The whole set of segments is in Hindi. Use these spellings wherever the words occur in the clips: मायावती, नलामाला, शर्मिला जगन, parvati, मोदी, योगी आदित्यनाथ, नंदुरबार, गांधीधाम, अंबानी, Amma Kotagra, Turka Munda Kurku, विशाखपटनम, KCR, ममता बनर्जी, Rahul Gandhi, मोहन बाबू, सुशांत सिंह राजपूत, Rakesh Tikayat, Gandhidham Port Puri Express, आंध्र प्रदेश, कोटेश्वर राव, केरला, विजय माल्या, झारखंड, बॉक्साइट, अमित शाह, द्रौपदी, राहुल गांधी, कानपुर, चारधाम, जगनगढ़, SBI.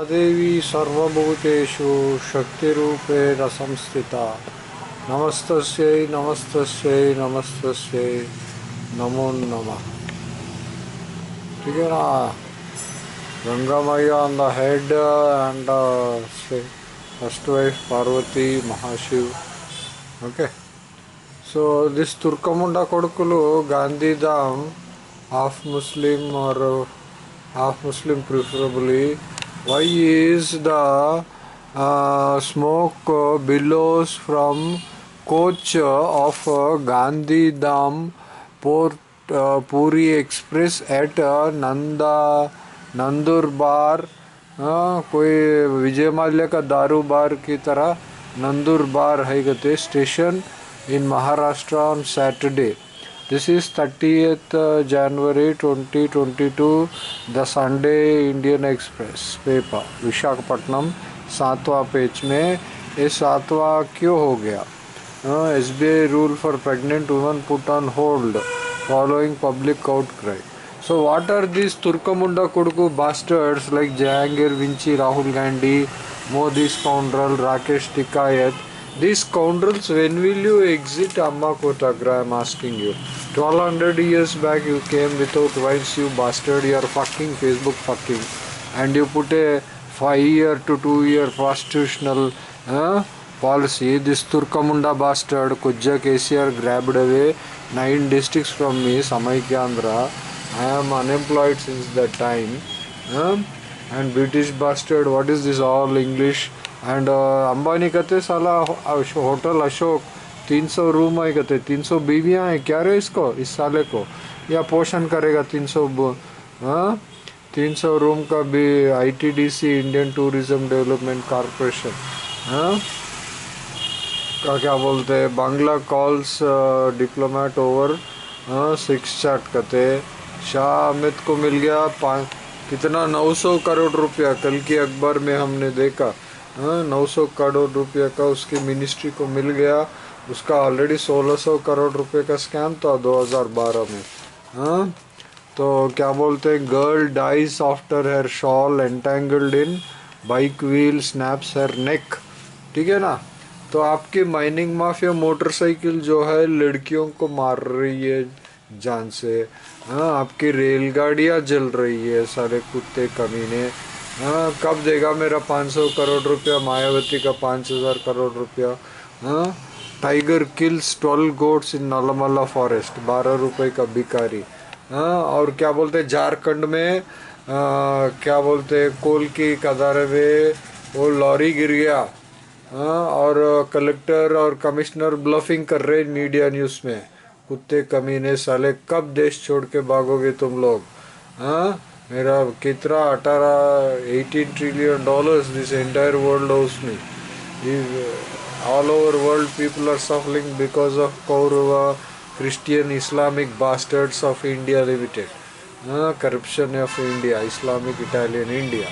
देवी सर्वभूतेषु शक्तिरूपेण संस्थिता नमस्तस्यै नमस्तस्यै नमस्तस्यै नमो नमः। ठीक है ना, गंगा मैया on the head and first wife Parvati Mahashiv. Okay, so this तुर्का मुंडा कोडकुलु गांधीधाम half Muslim preferably. Why is the smoke billows from coach of Gandhidham Port Puri Express at नंदुरबार? कोई विजय माल्या का दारू बार की तरह नंदुरबार है गते station in Maharashtra on Saturday. This is 30th January 2022, the Sunday Indian Express paper, विशाखपटनम, 7वां पेज में। ये 7वां क्यों हो गया? SBI rule for pregnant women put on hold following public outcry. So what are these Turka Munda Kurku bastards like Jahangir Vinci, Rahul Gandhi, Modi scoundrel, Rakesh Tikayat? These scoundrels, when will you exit Amma Kotagra? I'm asking you. 1200 years back you came without rights, you bastard. You are fucking Facebook fucking, and you put a 5-year to 2-year prostitutional policy. This Turka Munda bastard Kujja KCR grabbed away 9 districts from me, Samaikandra. I am unemployed since that time. And British bastard, what is this all English? And अंबानी कहते साला होटल अशोक 300 रूम है, कहते 300 बीवियाँ हैं क्या रे इसको, इस साले को, या पोषण करेगा 300 रूम का भी। ITDC Indian tourism development corporation का क्या बोलते हैं, Bangla calls diplomat over 6 chart, कहते शाह अमित को मिल गया कितना 900 करोड़ रुपया। कल की अखबार में हमने देखा 900 करोड़ रुपये का उसकी मिनिस्ट्री को मिल गया। उसका ऑलरेडी 1600 करोड़ रुपये का स्कैम था 2012 में। तो क्या बोलते हैं, girl dies after her shawl entangled in bike wheel snaps her neck. ठीक है ना, तो आपकी माइनिंग माफिया मोटरसाइकिल जो है लड़कियों को मार रही है जान से। आपकी रेलगाड़ियाँ जल रही है सारे कुत्ते कमीने। कब देगा मेरा 500 करोड़ रुपया, मायावती का 5000 करोड़ रुपया। Tiger kills 12 goats in नलामाला forest, 12 रुपये का भिखारी। और क्या बोलते हैं, झारखंड में क्या बोलते हैं, कोल की कदारे में वो लॉरी गिर गया। और कलेक्टर और कमिश्नर ब्लफिंग कर रहे मीडिया न्यूज़ में। कुत्ते कमीने साले, कब देश छोड़ के भागोगे तुम लोग? मेरा कितना 18 trillion dollars this entire world house में। All over world people are suffering because of Kaurava Christian Islamic bastards of India limited. Corruption of India, Islamic Italian India.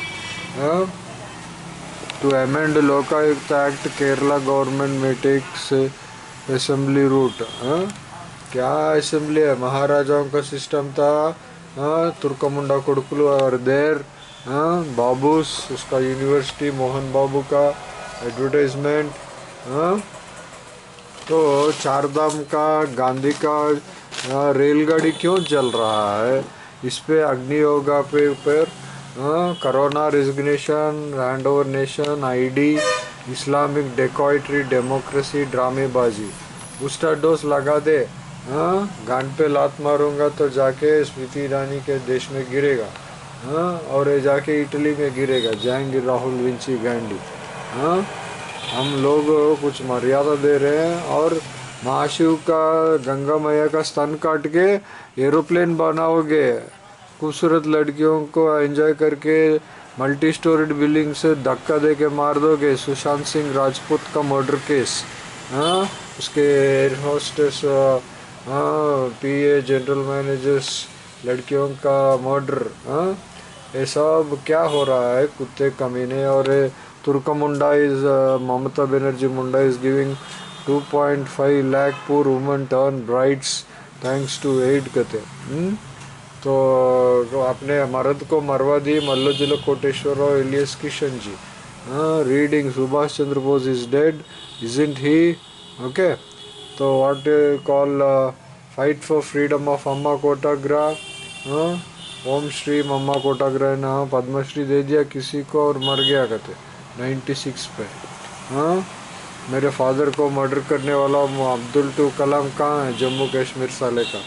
To amend Lokayukta act, केरला government में टेक्स असेंबली रूट। क्या असेंबली है, महाराजाओं का सिस्टम था। तुर्का मुंडा कुड़कुलू और देर बाबूस, उसका यूनिवर्सिटी मोहन बाबू का एडवर्टाइजमेंट। तो चारधाम का गांधी का रेलगाड़ी क्यों जल रहा है, इस पर अग्नियोगा पे ऊपर corona resignation hand over nation ID Islamic dacoitry democracy ड्रामेबाजी। बूस्टर डोज लगा दे, गांड पे लात मारूंगा तो जाके स्मृति ईरानी के देश में गिरेगा। और ये जाके इटली में गिरेगा, जहंगीर राहुल विंची गांधी। हम लोग कुछ मर्यादा दे रहे हैं। और महाशिव का गंगा मैया का स्तन काट के एरोप्लेन बनाओगे, खूबसूरत लड़कियों को एंजॉय करके मल्टी स्टोरीड बिल्डिंग से धक्का दे के मार दोगे। सुशांत सिंह राजपूत का मर्डर केस, उसके air hostess PA general managers लड़कियों का मर्डर। ये सब क्या हो रहा है कुत्ते कमीने। और तुर्का मुंडा इज ममता बनर्जी मुंडा is giving 2.5 lakh poor women turn brides thanks to aid. कहते तो आपने मरद को मरवा दी Mallojula कोटेश्वर राव alias Kishan ji. Reading Subhash Chandra Bose is dead isn't he okay. तो what call fight for freedom of अम्मा कोटाग्रा। ओम श्री अम्मा कोटाग्रा ने पद्मश्री दे दिया किसी को और मर गया कहते 96 पे। मेरे फादर को मर्डर करने वाला अब्दुल टू कलाम कहाँ है जम्मू कश्मीर साले का।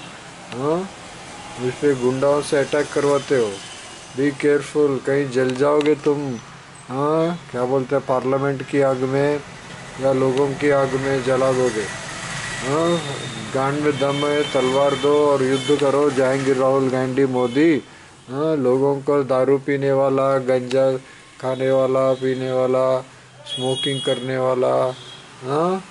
उस पर गुंडाओं से अटैक करवाते हो, बी केयरफुल कहीं जल जाओगे तुम। हाँ क्या बोलते हैं पार्लियामेंट की आग में या लोगों की आग में जला दोगे। हाँ गांड में दम है, तलवार दो और युद्ध करो जहंगीर राहुल गांधी मोदी। हाँ लोगों को दारू पीने वाला, गंजा खाने वाला, पीने वाला, स्मोकिंग करने वाला, हाँ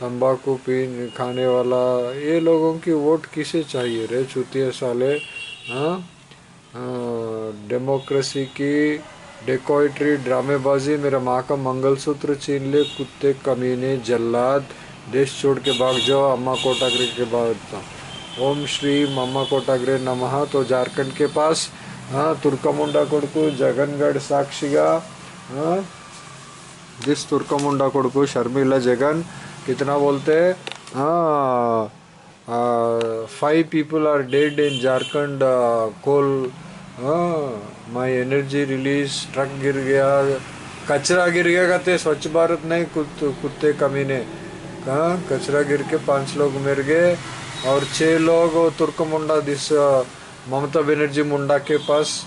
तंबाकू पीने खाने वाला, ये लोगों की वोट किसे चाहिए रे चूतिया साले। हाँ डेमोक्रेसी की डेकोइट्री ड्रामेबाजी, मेरा माँ का मंगलसूत्र छीन ले कुत्ते कमीने जल्लाद, देश छोड़ के भाग जाओ अम्मा कोटागरे के बाद। ओम श्री अम्मा कोटागरे नमः। तो झारखंड के पास हाँ तुर्का मुंडा कुड़कु जगनगढ़ साक्षिगा। हाँ जिस तुर्का मुंडा कुड़कु शर्मिला जगन कितना बोलते हैं। हाँ 5 people are dead in झारखंड coal. हाँ माई एनर्जी रिलीज, ट्रक गिर गया, कचरा गिर गया कहते स्वच्छ भारत नहीं कुत्ते कमीने। हाँ कचरा गिर के 5 लोग मर गए और 6 लोग तुर्का मुंडा दिस ममता बनर्जी मुंडा के पास।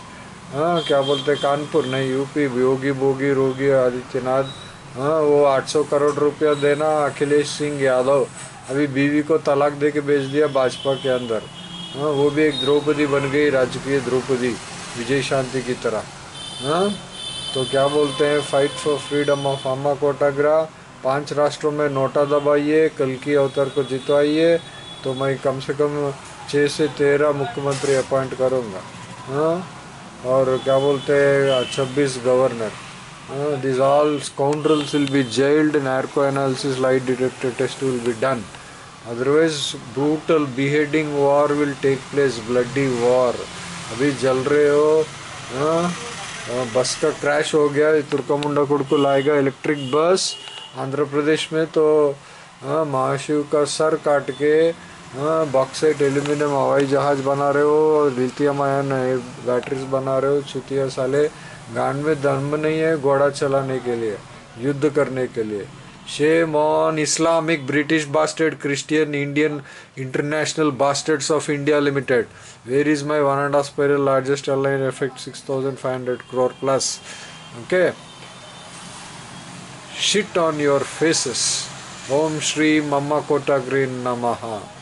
हाँ क्या बोलते कानपुर नहीं यूपी योगी भोगी रोगी आदित्यनाथ। हाँ वो 800 करोड़ रुपया देना अखिलेश सिंह यादव, अभी बीवी को तलाक दे के भेज दिया भाजपा के अंदर। हाँ वो भी एक द्रौपदी बन गई, राजकीय द्रौपदी विजय शांति की तरह। हाँ तो क्या बोलते हैं फाइट फॉर फ्रीडम ऑफ अम्मा कोटाग्रा। 5 राष्ट्रों में नोटा दबाइए, कल की अवतार को जितवाइए, तो मैं कम से कम 6 से 13 मुख्यमंत्री अपॉइंट करूँगा। हाँ और क्या बोलते हैं 26 governor. These all scoundrels will be jailed, narco analysis, lie detector test will be done. Otherwise, brutal beheading war will take place, bloody war. अभी जल रहे हो। बस का क्रैश हो गया, तुर्का मुंडा कुड़कु लाएगा इलेक्ट्रिक बस आंध्र प्रदेश में। तो महाशिव का सर काट के बॉक्साइट एल्यूमिनियम हवाई जहाज बना रहे हो, लिथियम आयन बैटरीज बना रहे हो चुतिया साले। गांड में धर्म नहीं है घोड़ा चलाने के लिए, युद्ध करने के लिए। Shame on Islamic British bastard Christian Indian international bastards of India limited. Where is my 1.5 spiral largest airline effect 6,500 crore plus okay. Shit on your faces. ओम श्री अम्मा कोटाग्रे नमः।